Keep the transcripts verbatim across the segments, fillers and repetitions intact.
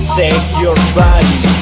Save your body.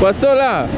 Pasó la